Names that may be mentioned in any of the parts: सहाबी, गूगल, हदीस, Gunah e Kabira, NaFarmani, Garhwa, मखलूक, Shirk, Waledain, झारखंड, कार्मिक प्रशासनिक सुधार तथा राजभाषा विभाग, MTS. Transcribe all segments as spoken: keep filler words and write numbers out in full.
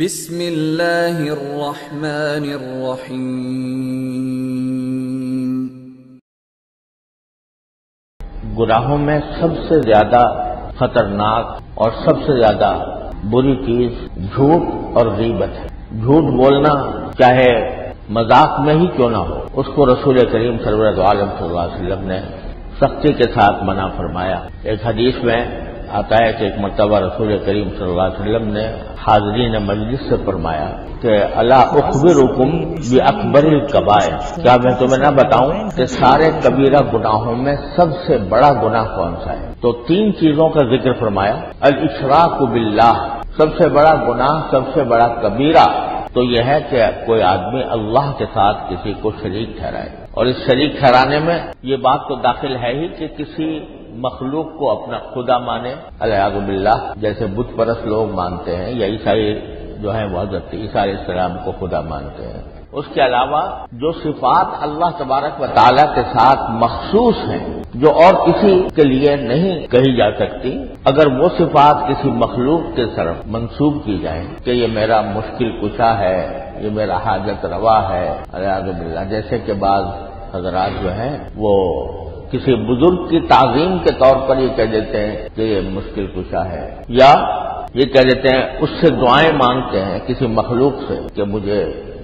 बिस्मिल्लाहिर्रहमानिर्रहीम। गुनाहों में सबसे ज्यादा खतरनाक और सबसे ज्यादा बुरी चीज झूठ और गीबत है। झूठ बोलना चाहे मजाक में ही क्यों ना हो, उसको रसूल करीम सरवरत आलम सल्लल्लाहु अलैहि वसल्लम ने सख्ती के साथ मना फरमाया। एक हदीस में आता है कि एक मरतबा रसूल करीम सल्लल्लाहु अलैहि वसल्लम ने हाजरीन मजलिस से फरमाया कि अला उखबिरुकुम बि अकबरिल कबायर, क्या मैं तुम्हें ना बताऊं कि सारे कबीरा गुनाहों में सबसे बड़ा गुनाह कौन सा है। तो तीन चीजों का जिक्र फरमाया, अल इशराकु बिल्लाह सबसे बड़ा गुनाह, सबसे बड़ा कबीरा तो यह है कि कोई आदमी अल्लाह के साथ किसी को शरीक ठहराए। और इस शरीक ठहराने में ये बात तो दाखिल है ही कि किसी मखलूक को अपना खुदा माने, अलयाज़ु बिल्लाह, जैसे बुत परस्त लोग मानते हैं या ईसाई जो है वो हज़रत ईसा अलैहिस्सलाम को खुदा मानते हैं। उसके अलावा जो सिफात अल्लाह तबारक व तआला के साथ मखसूस हैं, जो और किसी के लिए नहीं कही जा सकती, अगर वो सिफात किसी मखलूक के तरफ मंसूब की जाए कि ये मेरा मुश्किल कुशा है, ये मेरा हाजत रवा है, अलयाज़ु बिल्लाह, जैसे कि बाज़ हज़रात जो हैं वो किसी बुजुर्ग की ताज़ीम के तौर पर ये कह देते हैं कि ये मुश्किल कुशा है, या ये कह देते हैं उससे दुआएं मांगते हैं किसी मखलूक से कि मुझे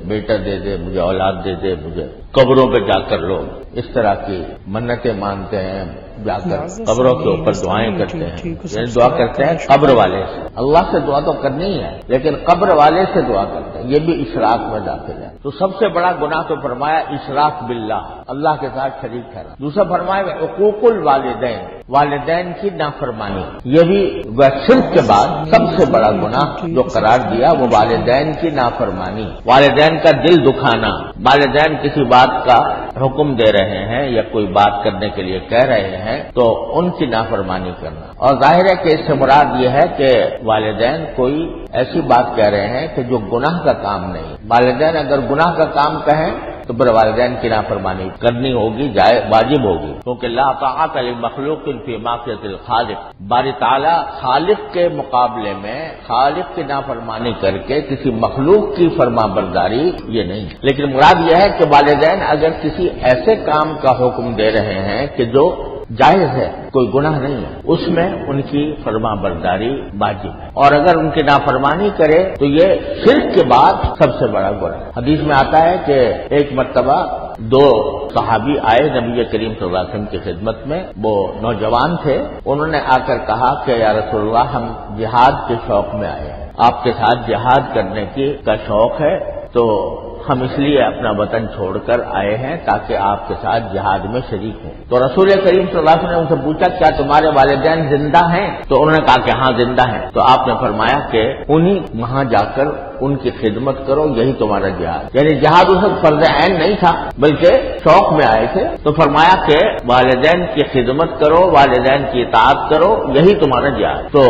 बेटा दे दे, मुझे औलाद दे दे, मुझे कब्रों पे जाकर लोग इस तरह की मन्नतें मानते हैं, जाकर कब्रों के ऊपर दुआएं करते हैं। यानी दुआ करते हैं कब्र वाले से, अल्लाह से दुआ तो करनी ही है लेकिन कब्र वाले से दुआ करते हैं, ये भी इशराक में दाखिल है। तो सबसे बड़ा गुनाह तो फरमाया इशराक बिल्लाह, अल्लाह के साथ शरीक ठहरा। दूसरा फरमाया हुकूकुल वालिदैन, वालिदैन की नाफरमानी, ये भी शिर्क के बाद सबसे बड़ा गुनाह जो करार दिया वो वालिदैन की नाफरमानी, वालिदैन का दिल दुखाना। वालिदैन किसी बात का हुक्म दे रहे हैं या कोई बात करने के लिए कह रहे हैं तो उनकी नाफरमानी करना। और जाहिर है कि इससे मुराद ये है कि वालिदैन कोई ऐसी बात कह रहे हैं कि जो गुनाह का काम नहीं। वालिदैन अगर गुनाह का काम कहें तो बर वालिदैन की नाफरमानी करनी होगी, जाए वाजिब होगी, क्योंकि ला ताअत अल मखलूक फी मासियतिल खालिक, बारी ताला खालिक के मुकाबले में खालिक की नाफरमानी करके किसी मखलूक की फरमाबरदारी ये नहीं। लेकिन मुराद यह है कि वालिदैन अगर किसी ऐसे काम का हुक्म दे रहे हैं कि जो जायज है, कोई गुनाह नहीं है, उसमें उनकी फरमाबरदारी वाजिब है। और अगर उनकी नाफरमानी करे तो ये शिर्क के बाद सबसे बड़ा गुनाह है। हदीस में आता है कि एक मर्तबा दो सहाबी आए नबी करीम सल्लल्लाहु अलैहि वसल्लम की खिदमत में, वो नौजवान थे। उन्होंने आकर कहा कि या रसूलल्लाह, हम जिहाद के शौक में आए हैं, आपके साथ जिहाद करने की का शौक है, तो हम इसलिए अपना वतन छोड़कर आए हैं ताकि आपके साथ जिहाद में शरीक हों। तो रसूल करीम सल्लल्लाहु अलैहि वसल्लम ने उनसे पूछा क्या तुम्हारे वालिदैन जिंदा हैं, तो उन्होंने कहा कि हाँ जिंदा हैं। तो आपने फरमाया कि उन्हीं वहां जाकर उनकी खिदमत करो, यही तुम्हारा जिहाद। यानी जिहाद उस वक्त फर्ज ऐन नहीं था बल्कि शौक में आए थे। तो फरमाया कि वालिदैन की खिदमत करो, वालिदैन की इताअत करो, यही तुम्हारा जिहाद। तो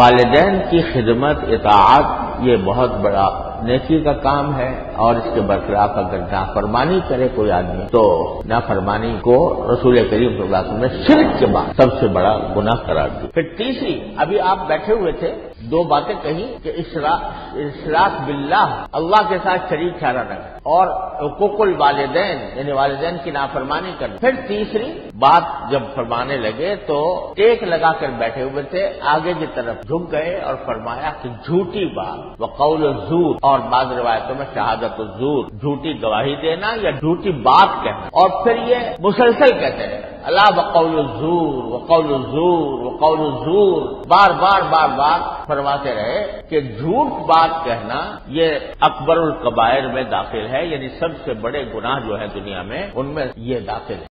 वालिदैन की खिदमत, इताअत ये बहुत बड़ा नेकी का काम है। और इसके बरखिलाफ अगर नाफरमानी करे कोई आदमी तो नाफरमानी को रसूल करीम सल्लल्लाहु अलैहि वसल्लम ने शिर्क के बाद सबसे बड़ा गुनाह करार दिया। फिर तीसरी, अभी आप बैठे हुए थे, दो बातें कही कि इशराक बिल्लाह, अल्लाह के साथ शरीक ठहराना, और हुकूकुल वालिदैन यानी वालिदैन की नाफरमानी करना। फिर तीसरी बात जब फरमाने लगे तो टेक लगाकर बैठे हुए थे, आगे की तरफ झुक गए और फरमाया कि झूठी बात, वकौल ज़ूर, और बाद रिवायतों में शहादत ज़ूर, झूठी गवाही देना या झूठी बात कहना। और फिर ये मुसलसल कहते हैं अला वकौल ज़ूर, वकौल ज़ूर, वकौल ज़ूर, बार बार बार बार फरमाते रहे कि झूठ बात कहना ये अकबरुल कबायर में दाखिल है। यानी सबसे बड़े गुनाह जो है दुनिया में, उनमें ये दाखिल है।